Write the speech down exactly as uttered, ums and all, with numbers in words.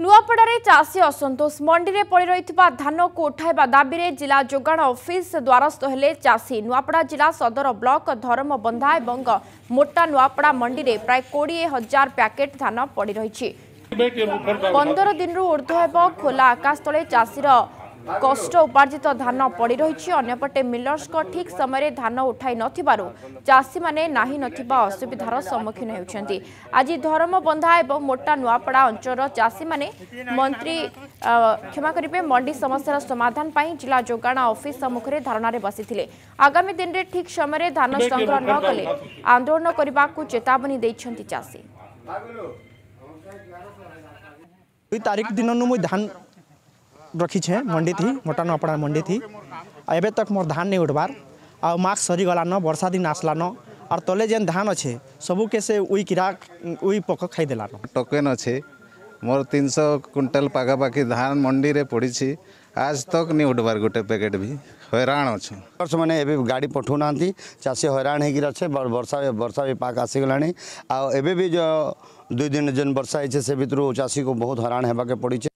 नुआपड़े चाषी असंतोष मंडी में पड़ रही धान को उठावा दाबी में जिला जोगाण ऑफिस द्वारस्थ हेले चाषी। नुआपड़ा जिला सदर ब्लॉक धरमबंधा एवं मोटा नुआपड़ा मंडी में प्राय कोड़े हजार पैकेट धान पड़ रही। पंदर दिन ऊर्ध्व खोला आकाश तले चाषीर कष्ट उपार्जित धान पड़ रही। अन्यपटे मिलर्स ठीक समय धान उठाई नाषी मैंने नाही असुविधार सम्मुखीन होती। आज धरमबंधा एवं मोटा नुआपड़ा अंचल चाषी मैंने मंत्री क्षमा करेंगे मंडी समस्या समाधान जिला जोगाण ऑफिस सम्मुख में धारणा बसी आगामी दिन में ठीक समय धान संग्रह न कले आंदोलन करने को चेतावनी देती चाषी। दुई तारीख दिन मुझे धान रखी छे मंडी थी मोटा नुआपड़ा मंडी थी एबे तक मोर धान नहीं उठबार आ मार्क सरीगलान वर्षा दिन आसलान और तले जेन धान अच्छे सबू के से उई किरा उई पक खाई देलान। टोकन अच्छे मोर तीन सौ क्विंटल पाखापाखी धान मंडी रे पड़ी आज तक नहीं उठबार गोटे पैकेट भी हैरान अच्छे मैंने एबे गाड़ी पठौना चाषी हैरान होकर बर्षा बर्षा भी पाक आसीगला आबे भी जो दुई दिन जेन वर्षा होती से भितर चाषी को बहुत हैरान होवाके पड़ी।